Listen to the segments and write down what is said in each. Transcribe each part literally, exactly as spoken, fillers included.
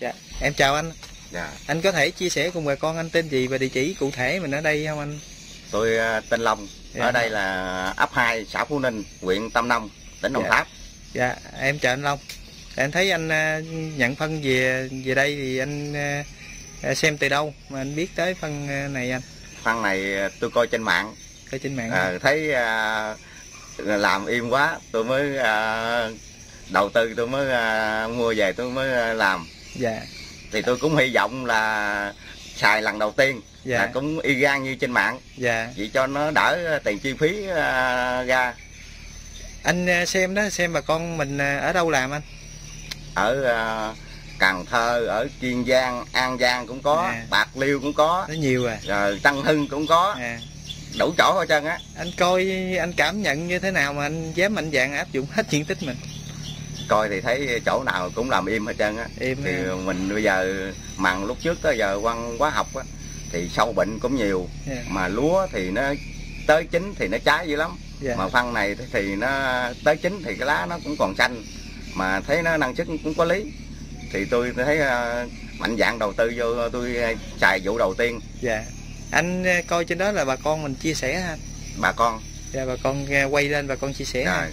Dạ, em chào anh. Dạ. Anh có thể chia sẻ cùng bà con anh tên gì và địa chỉ cụ thể mình ở đây không anh? Tôi tên Long, dạ. Ở đây là ấp hai, xã Phú Ninh, huyện Tam Nông, tỉnh Đồng dạ. Tháp. Dạ, em chào anh Long. Em thấy anh nhận phân về về đây thì anh xem từ đâu mà anh biết tới phân này anh? Phân này tôi coi trên mạng. Coi trên mạng. À, thấy làm im quá, tôi mới đầu tư, tôi mới mua về, tôi mới làm. Dạ. Thì tôi cũng hy vọng là xài lần đầu tiên, dạ. Là cũng y gan như trên mạng, dạ. Vậy cho nó đỡ tiền chi phí ra. Anh xem đó, xem bà con mình ở đâu làm anh? Ở Cần Thơ, ở Kiên Giang, An Giang cũng có, à. Bạc Liêu cũng có, nó nhiều à. Rồi Tân Hưng cũng có, à. Đủ chỗ hết trơn á. Anh coi, anh cảm nhận như thế nào mà anh dám mạnh dạn áp dụng hết diện tích mình? Coi thì thấy chỗ nào cũng làm im hết trơn á. Thì à. Mình bây giờ mặn lúc trước tới giờ quăng hóa học á, thì sâu bệnh cũng nhiều, yeah. Mà lúa thì nó tới chín thì nó cháy dữ lắm, yeah. Mà phân này thì nó tới chín thì cái lá nó cũng còn xanh, mà thấy nó năng suất cũng có lý. Thì tôi thấy mạnh dạn đầu tư vô, tôi xài vụ đầu tiên. Dạ. Anh coi trên đó là bà con mình chia sẻ ha. Bà con. Dạ, bà con quay lên bà con chia sẻ. Rồi.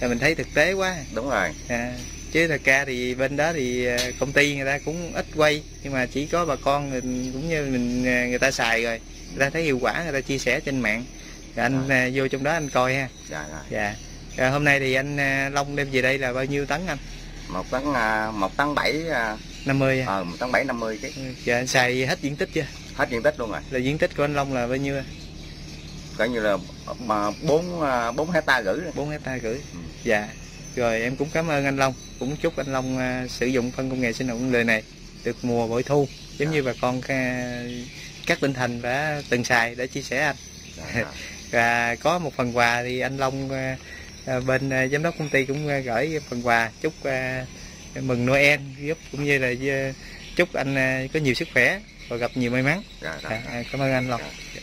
Là mình thấy thực tế quá. Đúng rồi. À, chứ thật ra thì bên đó thì công ty người ta cũng ít quay, nhưng mà chỉ có bà con cũng như mình người ta xài rồi, người ta thấy hiệu quả người ta chia sẻ trên mạng. Rồi anh rồi. Vô trong đó anh coi ha. Dạ rồi. Dạ. À, hôm nay thì anh Long đem về đây là bao nhiêu tấn anh? Một tấn một tấn bảy năm mươi. Ờ, một tấn bảy năm mươi cái. Dạ, anh xài hết diện tích chưa? Hết diện tích luôn rồi. Là diện tích của anh Long là bao nhiêu? Coi như là mà bốn bốn hectare rưỡi. Bốn hectare rưỡi. Ừ. Dạ. Rồi em cũng cảm ơn anh Long, cũng chúc anh Long sử dụng phân công nghệ sinh học con người này được mùa bội thu, giống dạ. Như bà con các tỉnh thành đã từng xài để chia sẻ anh. Dạ. Và có một phần quà thì anh Long bên giám đốc công ty cũng gửi phần quà chúc uh, mừng Noel, giúp cũng như là chúc anh uh, có nhiều sức khỏe và gặp nhiều may mắn. Dạ, dạ, dạ. À, cảm ơn anh Long. Dạ.